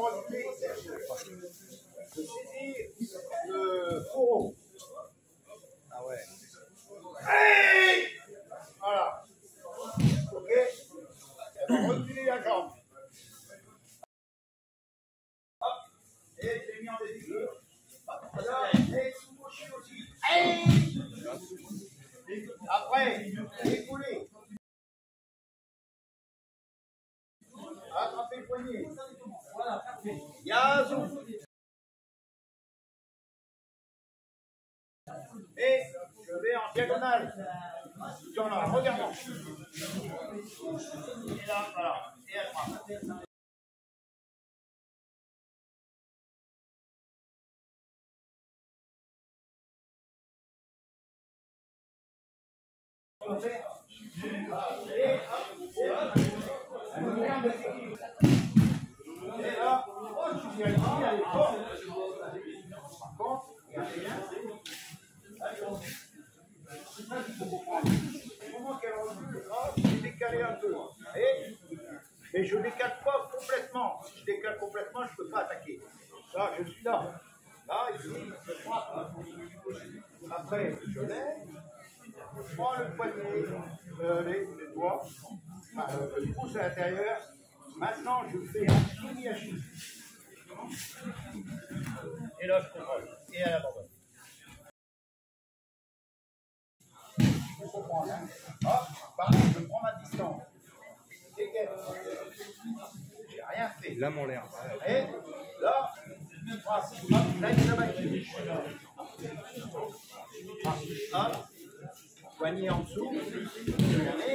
Je saisis le fourreau. Ah ouais. Allez, voilà. Ok. Elle va reculer la jambe. Hop. Et je l'ai mis en déséquilibre. Voilà. Et sous-couché aussi. Allez. Après, découlez. Attrapez le poignet. Voilà. Yazoo. Et je vais en diagonale. Dans la regardant. Et là, voilà. Et à droite. Et là, oh, je suis allé à l'époque. Par contre, regardez bien. Au moment qu'elle recule, je décale un peu. Et je ne décale pas complètement. Si je décale complètement, je ne peux pas attaquer. Là, je suis là. Là, ici, je frappe. Après, je lève. Je prends le poignet, les doigts. Je pousse à l'intérieur. Maintenant, je fais un soumiachi. Et là, je contrôle. Et elle abandonne. Hop, par contre, je prends ma distance. J'ai rien fait. Là, mon l'air. Et là, là, il a battu. Hop, poignée en dessous. Regardez,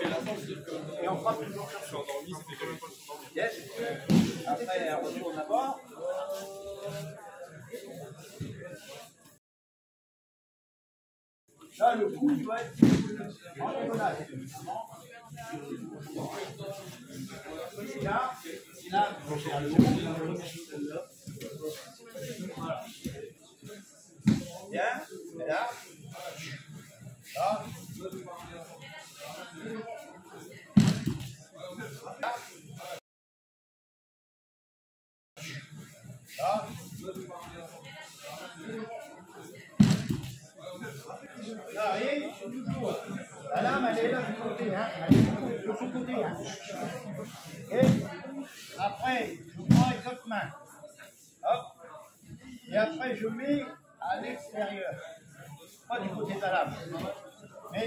et là, et on frappe toujours sur soi. Yes. Après, elle retourne là-bas. Là, le coup, il doit être en diagonale. Et là, je vais faire le coup. Voilà. Bien, et là. Là. Là. Là, et la lame, elle est là du côté, hein. Elle est de son côté, hein. Et après, je prends les autres mains. Hop. Et après, je mets à l'extérieur. Pas du côté de la lame. Mais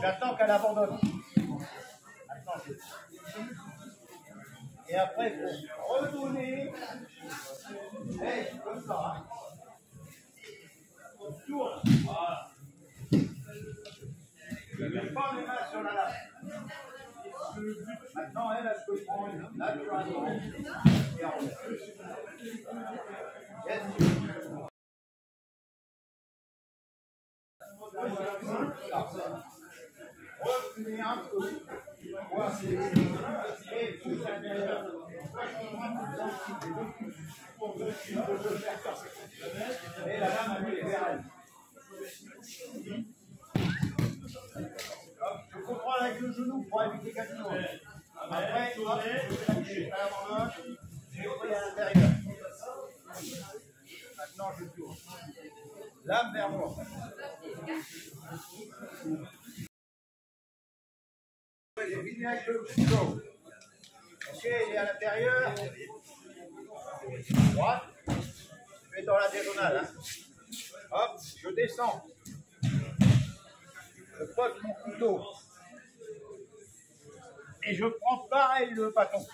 j'attends qu'elle abandonne. Attends, je... Et après, pour redonner, et comme ça, hein. On tourne. Voilà. Je ne mets pas mes mains sur la lame. Maintenant, elle a ce que je prends naturellement. Et on revenez un peu. Et tout à l'intérieur. Et la lame a mis les verres. Je comprends avec le genou pour éviter qu'elle tourne. Après, hop, je touche à l'avant et à l'intérieur. Maintenant, je tourne. Lame vers moi. J'ai fini avec le couteau. Ok, il est à l'intérieur. Droite. Je vais dans la diagonale. Hein. Hop, je descends. Je pose mon couteau. Et je prends pareil le bâton.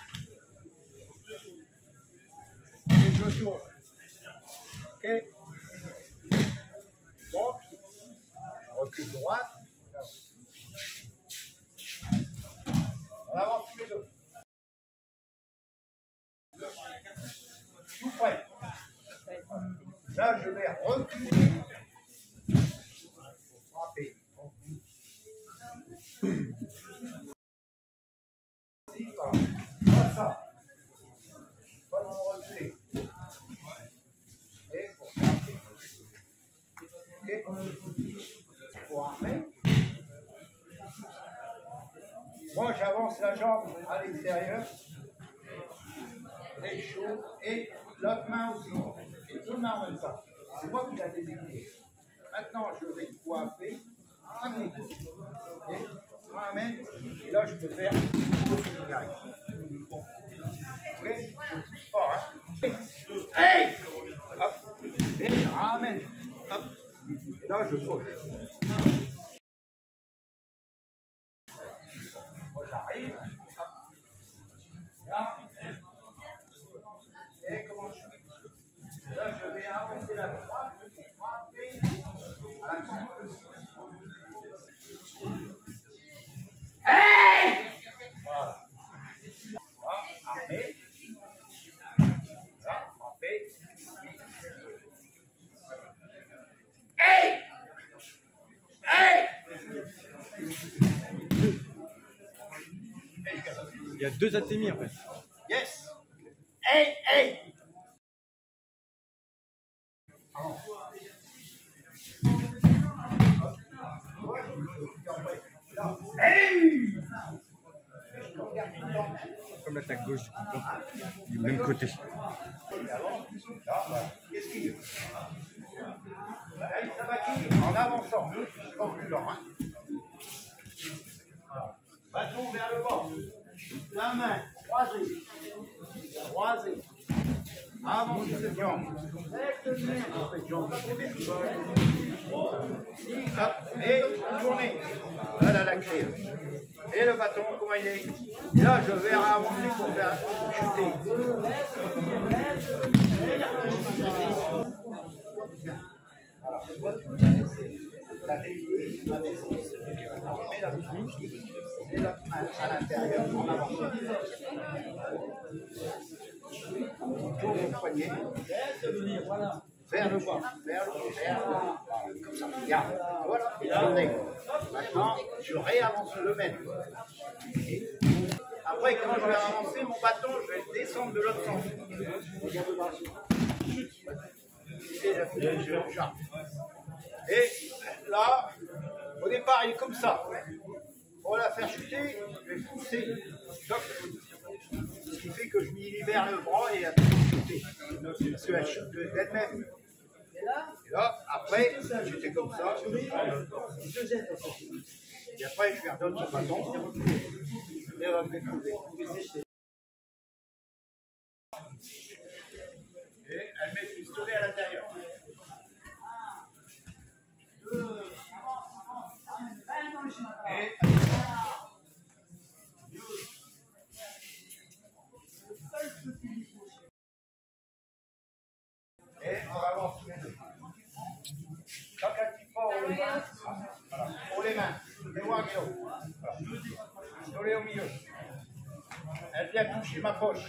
Et je tourne. Ok. Donc, recule droite. On avance tous les deux. Tout près. Là, je vais reculer. Pour frapper. Comme ça. Pas dans le reculer. Et pour frapper. Et pour armer. Moi, j'avance la jambe à l'extérieur. Et chaud. Et l'autre main aussi. Et deux mains en même temps. C'est moi qui la désigné. Maintenant, je vais coiffer. Et je ramène. Et là, je peux faire une course. Oui, je ne pousse pas. Hein. Hey, hop. Et je ramène. Hop. Et là, je saute. J'arrive. Là. Et comment je fais? Là, je vais avancer la droite. Hey! Voilà. Armé. Là, frappé. Hey! Hey! Il y a deux ATMI en fait. Yes! Hey! Hey! Oh. Hey! Comme l'attaque gauche du même côté. Qu'est-ce qu'il y a? Ça va en avançant. Je pense plus lent. Bâton vers le bord. La main croisée. Croisée. Avant cette jambe. Cette jambe. Et tourner. Voilà la clé. Et le bâton, comment il est? Et là, je vais avancer pour faire chuter. Et là, à l'intérieur, on avance. On tourne le poignet. Vers le bas, vers le bas, vers le bas, comme ça, regarde, voilà, et tournez. Maintenant, je réavance le même. Après, quand je vais avancer mon bâton, je vais descendre de l'autre sens. Et là, au départ, il est comme ça. On va la faire chuter, je vais pousser. Ce qui fait que je m'y libère le bras et la chuter. Parce que la chute d'elle-même. Et là, après, j'étais comme ça. Et après, je lui redonne ce bâton. Et on va me découper. Et elle met le pistolet à l'intérieur. Et... Et on avance tous les deux. Chaque petit pas, on les mains. Voilà. On les mains. Les voir au milieu. Elle vient toucher ma poche.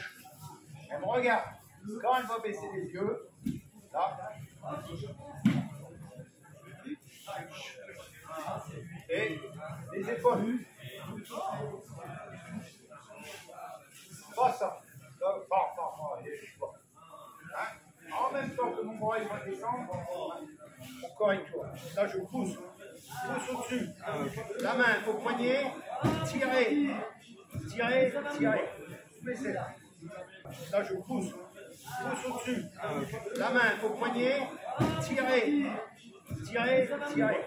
Elle me regarde. Quand elle va baisser les yeux, là. Et les épaules. Pas ça. Pas. Hein? En même temps que mon bras va descendre, mon corps est tourné. Là, je pousse. Je pousse au-dessus. La main au poignet. Tirez. Tirez. Tirez. Laissez là. Là, je pousse. Je pousse au-dessus. La main au poignet. Tirez. Tirez. Tirez.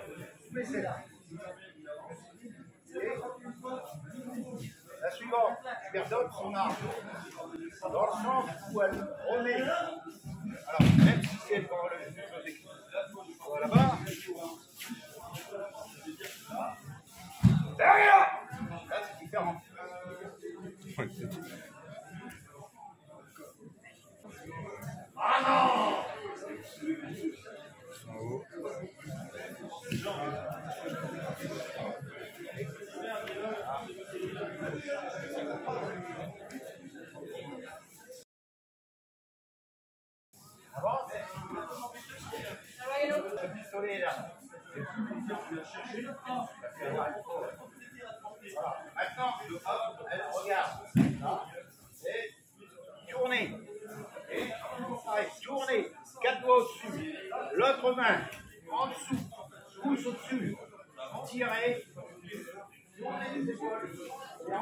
Laissez là. La suivante, je redonne son arme dans le sens où elle remet. Alors, même si c'est pour le là-bas, derrière, là c'est différent. Ah non! Maintenant, elle regarde. Et tournez. Et tournez. Quatre doigts au-dessus. L'autre main en dessous. Pousse au-dessus. Tirez. Recule. Bien. On va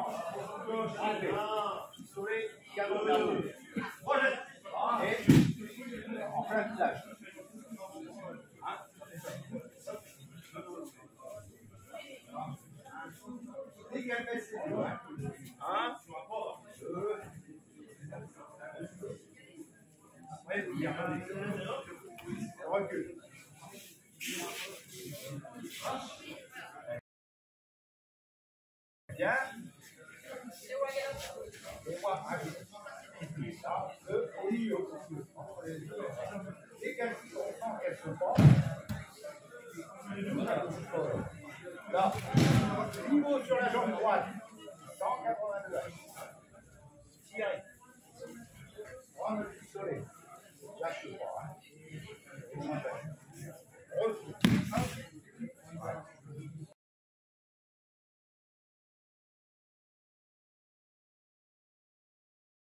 appuyer ça, le milieu. Et qu'elle se porte. Là. Niveau sur la jambe droite. 182.